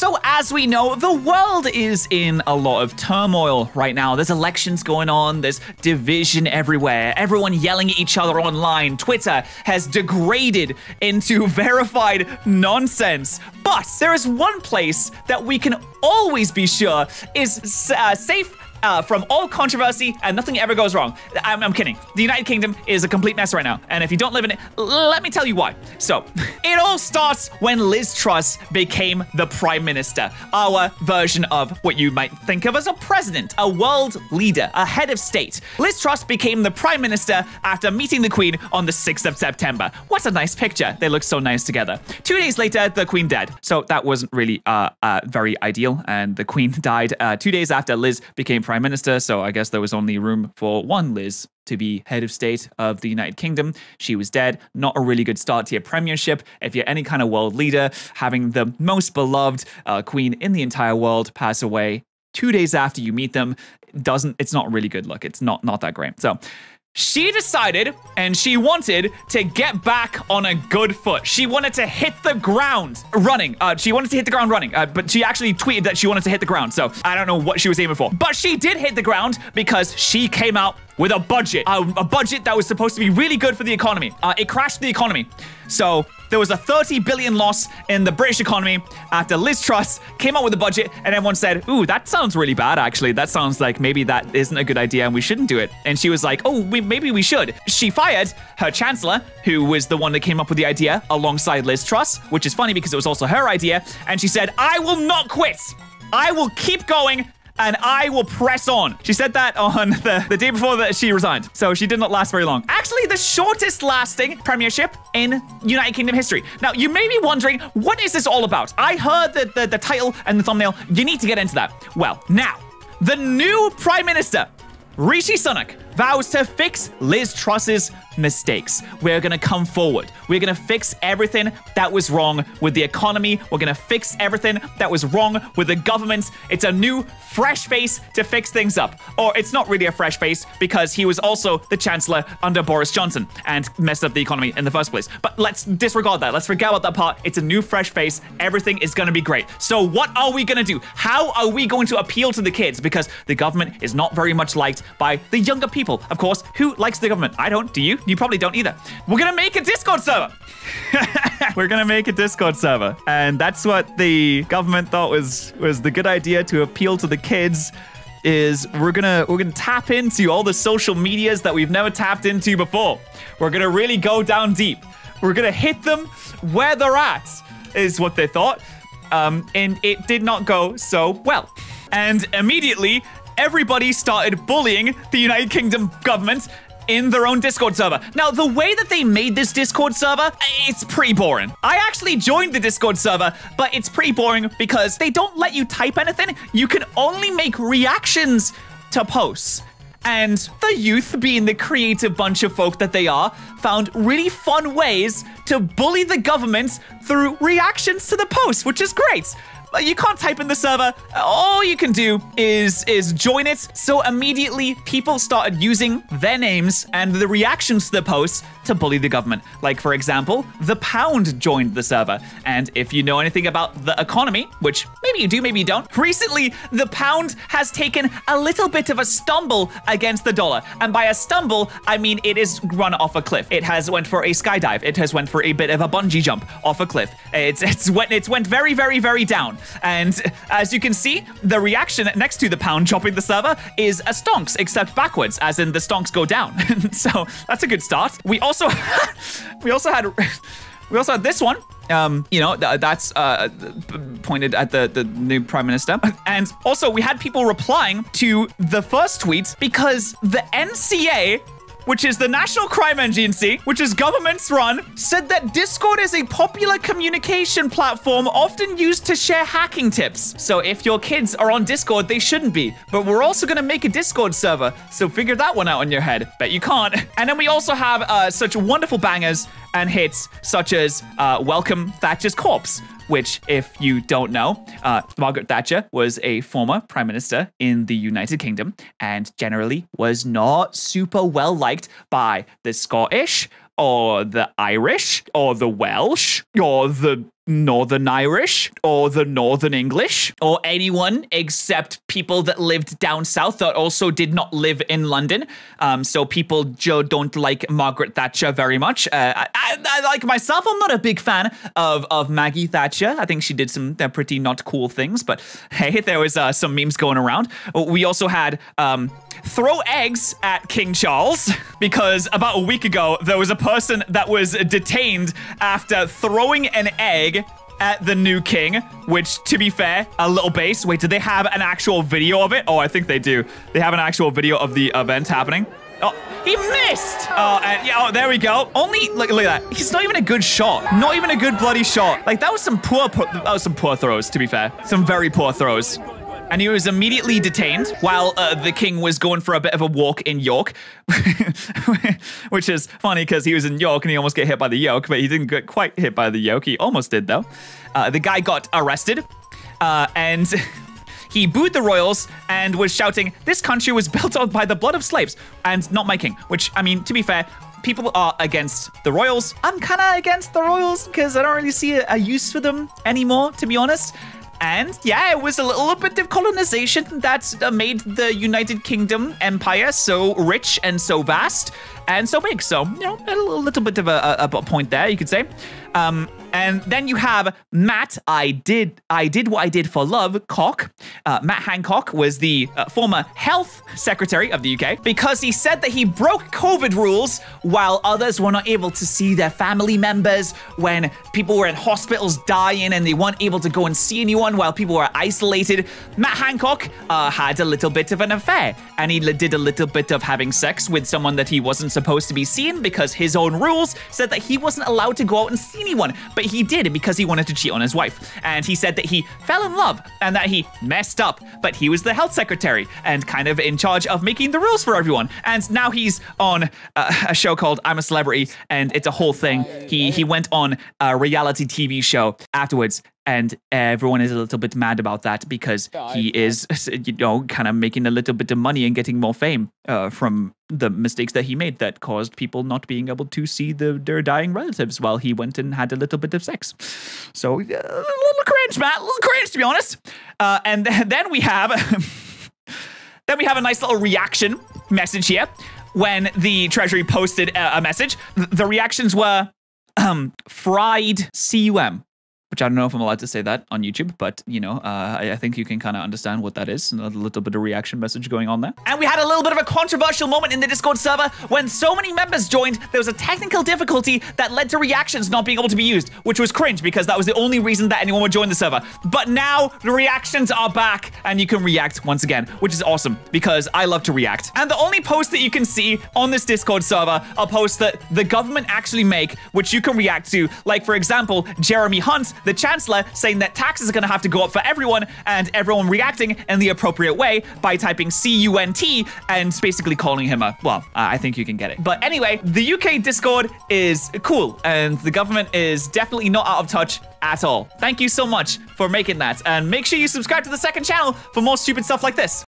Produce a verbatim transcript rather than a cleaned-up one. So as we know, the world is in a lot of turmoil right now. There's elections going on, there's division everywhere, everyone yelling at each other online. Twitter has degraded into verified nonsense. But there is one place that we can always be sure is uh, safe Uh, from all controversy and nothing ever goes wrong. I'm, I'm kidding. The United Kingdom is a complete mess right now. And if you don't live in it, let me tell you why. So it all starts when Liz Truss became the Prime Minister, our version of what you might think of as a president, a world leader, a head of state. Liz Truss became the Prime Minister after meeting the Queen on the sixth of September. What a nice picture. They look so nice together. Two days later, the Queen died. So that wasn't really uh, uh, very ideal. And the Queen died uh, two days after Liz became Prime Minister, so I guess there was only room for one Liz to be head of state of the United Kingdom. She was dead. Not a really good start to your premiership. If you're any kind of world leader, having the most beloved uh, queen in the entire world pass away two days after you meet them, doesn't, it's not really good luck. It's not, not that great. So she decided and she wanted to get back on a good foot. She wanted to hit the ground running. Uh, she wanted to hit the ground running, uh, but she actually tweeted that she wanted to hit the ground. So I don't know what she was aiming for, but she did hit the ground because she came out with a budget, a, a budget that was supposed to be really good for the economy. Uh, it crashed the economy. So there was a thirty billion loss in the British economy after Liz Truss came out with a budget and everyone said, ooh, that sounds really bad, actually. That sounds like maybe that isn't a good idea and we shouldn't do it. And she was like, oh, we, maybe we should. She fired her chancellor, who was the one that came up with the idea alongside Liz Truss, which is funny because it was also her idea. And she said, I will not quit. I will keep going. And I will press on. She said that on the, the day before that she resigned. So she did not last very long. Actually, the shortest lasting premiership in United Kingdom history. Now, you may be wondering, what is this all about? I heard the, the, the title and the thumbnail. You need to get into that. Well, now, the new Prime Minister, Rishi Sunak, vows to fix Liz Truss's mistakes. We're gonna come forward. We're gonna fix everything that was wrong with the economy. We're gonna fix everything that was wrong with the government. It's a new, fresh face to fix things up. Or it's not really a fresh face because he was also the chancellor under Boris Johnson and messed up the economy in the first place. But let's disregard that. Let's forget about that part. It's a new, fresh face. Everything is gonna be great. So what are we gonna do? How are we going to appeal to the kids? Because the government is not very much liked by the younger people. Of course, who likes the government? I don't. Do you? You probably don't either. We're gonna make a Discord server. We're gonna make a Discord server. And that's what the government thought was, was the good idea to appeal to the kids, is we're gonna, we're gonna tap into all the social medias that we've never tapped into before. We're gonna really go down deep. We're gonna hit them where they're at, is what they thought. Um, and it did not go so well. And immediately, everybody started bullying the United Kingdom government in their own Discord server. Now, the way that they made this Discord server, it's pretty boring. I actually joined the Discord server, but it's pretty boring because they don't let you type anything. You can only make reactions to posts. And the youth, being the creative bunch of folk that they are, found really fun ways to bully the government through reactions to the posts, which is great. You can't type in the server. All you can do is, is join it. So immediately people started using their names and the reactions to the posts to bully the government. Like, for example, the pound joined the server. And if you know anything about the economy, which maybe you do, maybe you don't, recently the pound has taken a little bit of a stumble against the dollar. And by a stumble, I mean it is run off a cliff. It has went for a skydive. It has went for a bit of a bungee jump off a cliff. It's, it's, went, it's went very, very, very down. And as you can see, the reaction next to the pound chopping the server is a stonks, except backwards, as in the stonks go down. So that's a good start. We also, we also had, we also had this one. Um, you know, th that's uh, pointed at the, the new Prime Minister. And also, we had people replying to the first tweet because the N C A, which is the National Crime Agency, which is government's run, said that Discord is a popular communication platform often used to share hacking tips. So if your kids are on Discord, they shouldn't be. But we're also gonna make a Discord server, so figure that one out in your head. Bet you can't. And then we also have uh, such wonderful bangers and hits, such as uh, Welcome Thatcher's Corpse, which, if you don't know, uh, Margaret Thatcher was a former Prime Minister in the United Kingdom and generally was not super well liked by the Scottish or the Irish or the Welsh or the Northern Irish or the Northern English or anyone except people that lived down south that also did not live in London. Um, so people jo don't like Margaret Thatcher very much. Uh, I, I, I like myself, I'm not a big fan of, of Maggie Thatcher. I think she did some uh, pretty not cool things, but hey, there was uh, some memes going around. We also had um, throw eggs at King Charles because about a week ago, there was a person that was detained after throwing an egg at the new king, which, to be fair, a little base. Wait, did they have an actual video of it? Oh, I think they do. They have an actual video of the event happening. Oh, he missed! Oh, and, yeah, oh, there we go. Only, look, look at that. He's not even a good shot. Not even a good bloody shot. Like, that was some poor, poor that was some poor throws, to be fair. Some very poor throws. And he was immediately detained while uh, the king was going for a bit of a walk in York, which is funny because he was in York and he almost got hit by the yoke, but he didn't get quite hit by the yoke. He almost did, though. Uh, the guy got arrested uh, and he booed the royals and was shouting, "This country was built on by the blood of slaves and not my king," which, I mean, to be fair, people are against the royals. I'm kind of against the royals because I don't really see a, a use for them anymore, to be honest. And yeah, it was a little bit of colonization that made the United Kingdom empire so rich and so vast and so big. So, you know, a little, little bit of a, a, a point there, you could say. Um, and then you have Matt, I did I did what I did for love, Cock. Uh, Matt Hancock was the uh, former health secretary of the U K because he said that he broke COVID rules while others were not able to see their family members, when people were in hospitals dying and they weren't able to go and see anyone while people were isolated. Matt Hancock uh, had a little bit of an affair, and he did a little bit of having sex with someone that he wasn't supposed to be seeing because his own rules said that he wasn't allowed to go out and see anyone. But he did because he wanted to cheat on his wife. And he said that he fell in love and that he messed up, but he was the health secretary and kind of in charge of making the rules for everyone. And now he's on uh, a show called I'm a Celebrity, and it's a whole thing. He, he went on a reality T V show afterwards, and everyone is a little bit mad about that because he is, you know, kind of making a little bit of money and getting more fame uh, from the mistakes that he made that caused people not being able to see the, their dying relatives while he went and had a little bit of sex. So, a uh, little cringe, Matt, a little cringe, to be honest. Uh, and then we have, then we have a nice little reaction message here. When the Treasury posted a, a message, the reactions were um, fried cum. Which I don't know if I'm allowed to say that on YouTube, but, you know, uh, I, I think you can kind of understand what that is. A little bit of reaction message going on there. And we had a little bit of a controversial moment in the Discord server when so many members joined. There was a technical difficulty that led to reactions not being able to be used, which was cringe because that was the only reason that anyone would join the server. But now the reactions are back and you can react once again, which is awesome because I love to react. And the only posts that you can see on this Discord server are posts that the government actually make, which you can react to. Like, for example, Jeremy Hunt, the Chancellor, saying that taxes are going to have to go up for everyone, and everyone reacting in the appropriate way by typing C U N T and basically calling him a, well, uh, I think you can get it. But anyway, the U K Discord is cool and the government is definitely not out of touch at all. Thank you so much for making that, and make sure you subscribe to the second channel for more stupid stuff like this.